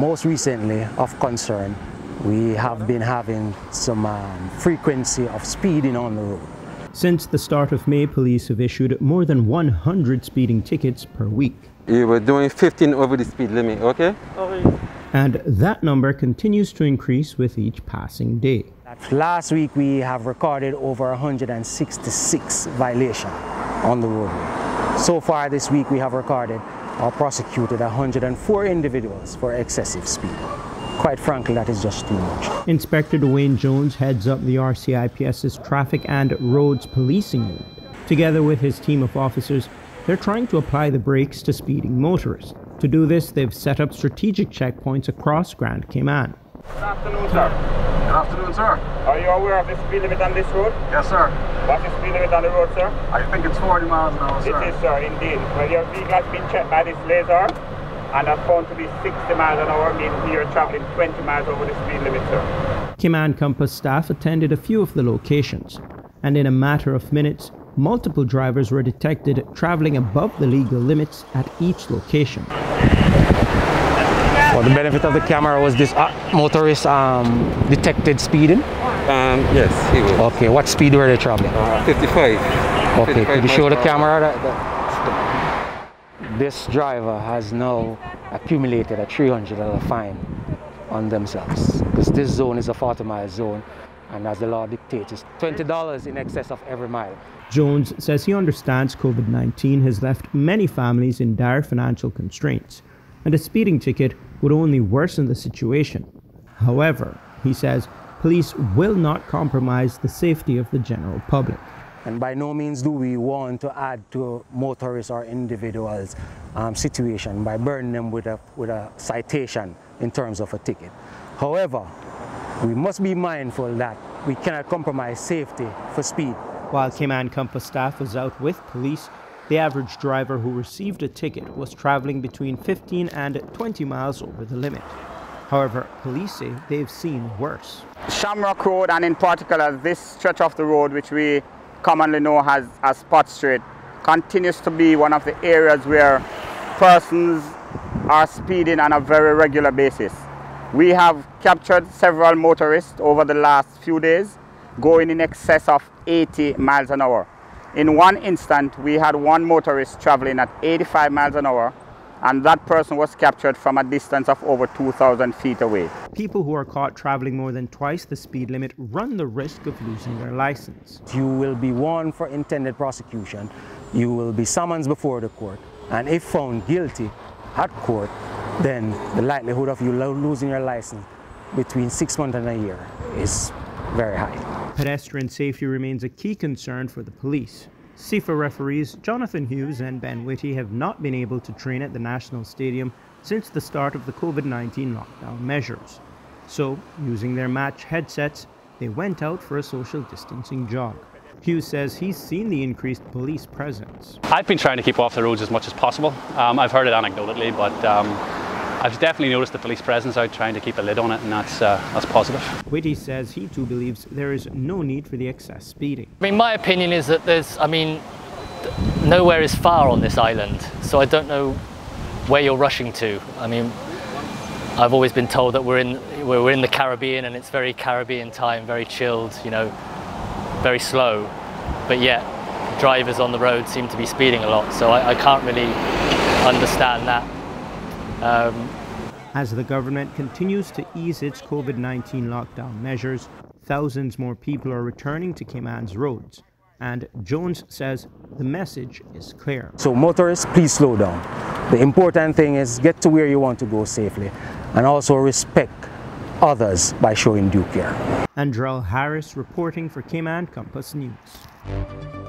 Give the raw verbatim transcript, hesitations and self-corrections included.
most recently of concern, we have been having some um, frequency of speeding on the road. Since the start of May, police have issued more than one hundred speeding tickets per week. You were doing fifteen over the speed limit, okay? Okay. And that number continues to increase with each passing day. Last week, we have recorded over one hundred sixty-six violations on the road. So far this week, we have recorded or prosecuted one hundred four individuals for excessive speed. Quite frankly, that is just too much. Inspector Dwayne Jones heads up the R C I P S's Traffic and Roads Policing Unit. Together with his team of officers, they're trying to apply the brakes to speeding motorists. To do this, they've set up strategic checkpoints across Grand Cayman. Good afternoon, sir. Good afternoon, sir. Are you aware of the speed limit on this road? Yes, sir. What's the speed limit on the road, sir? I think it's forty miles an hour, sir. It is, sir, indeed. Well, your vehicle has been checked by this laser, and are found to be sixty miles an hour, meaning you're traveling twenty miles over the speed limit, sir. Cayman Compass staff attended a few of the locations, and in a matter of minutes, multiple drivers were detected traveling above the legal limits at each location. For the benefit of the camera, was this motorist um, detected speeding? Um, yes, he was. Okay, what speed were they traveling? Uh, fifty-five. Okay, fifty-five could you show the camera that? that This driver has now accumulated a three hundred dollar fine on themselves, because this zone is a forty mile zone, and as the law dictates, it's twenty dollars in excess of every mile. Jones says he understands COVID nineteen has left many families in dire financial constraints, and a speeding ticket would only worsen the situation. However, he says police will not compromise the safety of the general public. And by no means do we want to add to motorists or individuals' um, situation by burdening them with a, with a citation in terms of a ticket. However, we must be mindful that we cannot compromise safety for speed. While Cayman Compass staff was out with police, the average driver who received a ticket was traveling between fifteen and twenty miles over the limit. However, police say they've seen worse. Shamrock Road, and in particular this stretch of the road which we commonly known as, as Pot Street, continues to be one of the areas where persons are speeding on a very regular basis. We have captured several motorists over the last few days going in excess of eighty miles an hour. In one instant, we had one motorist traveling at eighty-five miles an hour, and that person was captured from a distance of over two thousand feet away. People who are caught traveling more than twice the speed limit run the risk of losing their license. You will be warned for intended prosecution. You will be summoned before the court. And if found guilty at court, then the likelihood of you losing your license between six months and a year is very high. Pedestrian safety remains a key concern for the police. C I F A referees Jonathan Hughes and Ben Whitty have not been able to train at the National Stadium since the start of the COVID nineteen lockdown measures. So, using their match headsets, they went out for a social distancing jog. Hughes says he's seen the increased police presence. I've been trying to keep off the roads as much as possible. Um, I've heard it anecdotally, but um, I've definitely noticed the police presence out trying to keep a lid on it, and that's, uh, that's positive. Whitty says he too believes there is no need for the excess speeding. I mean, my opinion is that there's, I mean, nowhere is far on this island, so I don't know where you're rushing to. I mean, I've always been told that we're in, we're in the Caribbean and it's very Caribbean time, very chilled, you know, very slow, but yet drivers on the road seem to be speeding a lot, so I, I can't really understand that. Um, As the government continues to ease its COVID nineteen lockdown measures, thousands more people are returning to Cayman's roads. And Jones says the message is clear. So motorists, please slow down. The important thing is get to where you want to go safely, and also respect others by showing due care. Andrel Harris reporting for Cayman Compass News.